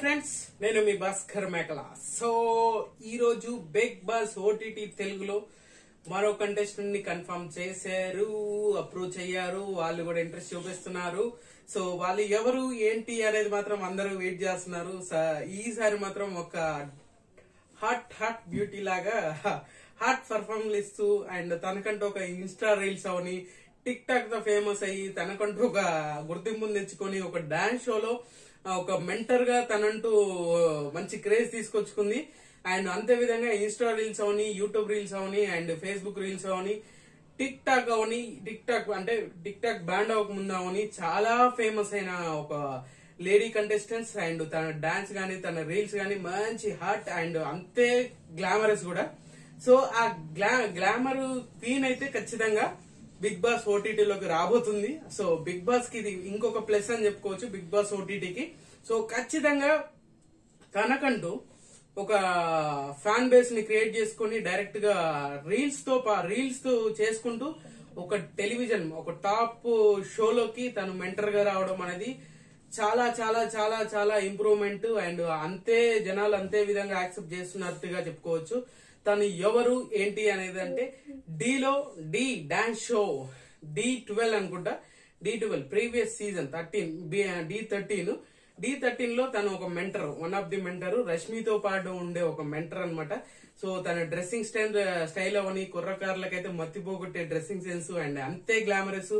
हाय friends नेनु मी Bhaskar Mekala so ई रोजु बिग बॉस ओटीटी तेलुगुलो मरो कंटेस्टेंट नि कंफर्म చేశారు అప్రూవ్ చేయారు వాళ్ళు కూడా ఇంట్రెస్ట్ చూపిస్తున్నారు సో వాళ్ళు ఎవరు ఏంటి అనేది మాత్రం అందరూ వెయిట్ చేస్తున్నారు ఈ సారి మాత్రం ఒక హాట్ బ్యూటీ లాగా హాట్ పర్ఫార్మెన్స్ ఇస్తూ అండ్ తనకంటూ ఒక ఇన్స్టా రీల్స్ అవని టిక్ టాక్ తో ఫేమస్ అయ్యి తనకంటూ ఒక గుర్తింపుని తెచ్చుకొని ఒక డాన్స్ షోలో ఒక మెంటర్ గా తనంటూ మంచి క్రేజ్ తీసుకొచ్చుకుంది అండ్ అంతే విధంగా ఇన్స్టా రీల్స్ అవని యూట్యూబ్ రీల్స్ అవని అండ్ ఫేస్బుక్ రీల్స్ అవని టిక్ టాక్ అంటే టిక్ టాక్ బ్యాన్ అవ్వకముందు అవని చాలా ఫేమస్ అయిన ఒక లేడీ కంటెస్టెంట్స్ అండ్ తన డాన్స్ గానీ తన రీల్స్ గానీ మంచి హాట్ అండ్ అంతే గ్లామరస్ కూడా సో ఆ గ్లామర్ క్వీన్ అయితే ఖచ్చితంగా బిగ్ బాస్ ఓటీటీలోకి రాబోతుంది సో బిగ్ బాస్ కి ఇది ఇంకొక ప్లస్ అని చెప్పుకోవచ్చు బిగ్ బాస్ ఓటీటీకి సో ఖచ్చితంగా తనకంటూ ఒక ఫ్యాన్ బేస్ ని క్రియేట్ చేసుకుని డైరెక్ట్ గా రీల్స్ తో చేసుకుంటూ ఒక టెలివిజన్ ఒక టాప్ షోలోకి తను మెంటర్ గా రావడం అనేది చాలా చాలా చాలా చాలా ఇంప్రూవ్మెంట్ అండ్ అంతే జనాలు అంతే విధంగా యాక్సెప్ట్ చేస్తున్నట్టుగా చెప్పుకోవచ్చు తను ఎవరు ఏంటి అనేది అంటే డీలో డి డాన్స్ షో D12 అనుకుంటా D12 ప్రీవియస్ సీజన్ 13 D13 లో తను ఒక mentor one of the mentor రష్మితో పాటు ఉండే ఒక మెంటర్ అన్నమాట సో తన డ్రెస్సింగ్ స్టైల్ అవని కుర్రకారులకైతే మత్తిపోగొట్టే డ్రెస్సింగ్ సెన్స్ అండ్ అంతే గ్లామరస్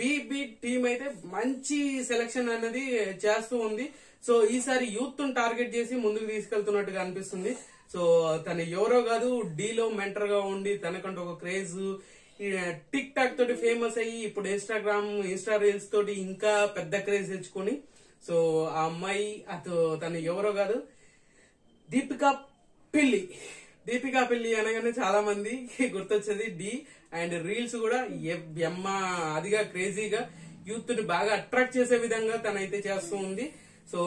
బీబీ టీమ్ అయితే మంచి సెలక్షన్ అనేది చేస్తూ ఉంది సో ఈసారి యూత్ ను టార్గెట్ చేసి ముందుకు తీసుకెళ్తున్నట్టుగా అనిపిస్తుంది సో తను ఎవరో కాదు డీలో మెంటర్ గా ఉండి తనకంటూ ఒక క్రేజ్ టిక్ టాక్ తోటి ఫేమస్ అయ్యి ఇప్పుడు ఇన్స్టా రీల్స్ తోటి ఇంకా పెద్ద క్రేజ్ తెచ్చుకొని సో ఆ అమ్మాయి తను ఎవరో కాదు దీపికా పిల్లి అనగానే చాలా మంది గుర్తొచ్చేది డి అండ్ రీల్స్ కూడా అదిగా క్రేజీగా యూత్ ని బాగా అట్రాక్ట్ చేసే విధంగా తనైతే చేస్తూ ఉంది సో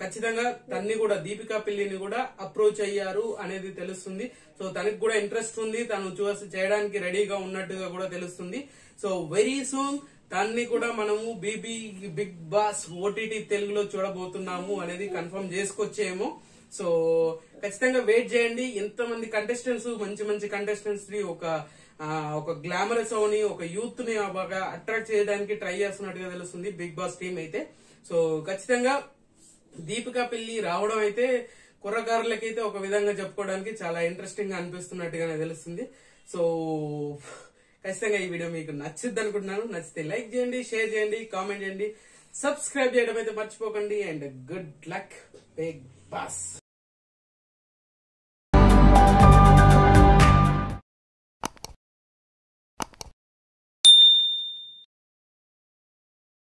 ఖచ్చితంగా తన్ని కూడా దీపికా పిల్లిని కూడా అప్రోచ్ అయ్యారు అనేది తెలుస్తుంది సో తనకి కూడా ఇంట్రెస్ట్ ఉంది తను చేయడానికి రెడీగా ఉన్నట్టుగా కూడా తెలుస్తుంది సో వెరీ సూన్ తన్ని కూడా మనము బిగ్ బాస్ ఓటీటీ తెలుగులో చూడబోతున్నాము అనేది కన్ఫర్మ్ చేసుకొచ్చేమో సో ఖచ్చితంగా వెయిట్ చేయండి ఎంతమంది కంటెస్టెంట్స్ మంచి కంటెస్టెంట్స్ ని ఒక గ్లామరస్ అవని ఒక యూత్ ని బాగా అట్రాక్ట్ చేయడానికి ట్రై చేస్తున్నట్టుగా తెలుస్తుంది బిగ్ బాస్ టీమ్ అయితే సో ఖచ్చితంగా దీపికా పిల్లి రావడం అయితే కుర్రకారులకైతే ఒక విధంగా చెప్పుకోవడానికి చాలా ఇంట్రెస్టింగ్ గా అనిపిస్తున్నట్టుగానే తెలుస్తుంది సో ఖచ్చితంగా ఈ వీడియో మీకు నచ్చిద్ది అనుకుంటున్నాను నచ్చితే లైక్ చేయండి షేర్ చేయండి కామెంట్ చేయండి సబ్స్క్రైబ్ చేయడం అయితే మర్చిపోకండి and good luck Bigg boss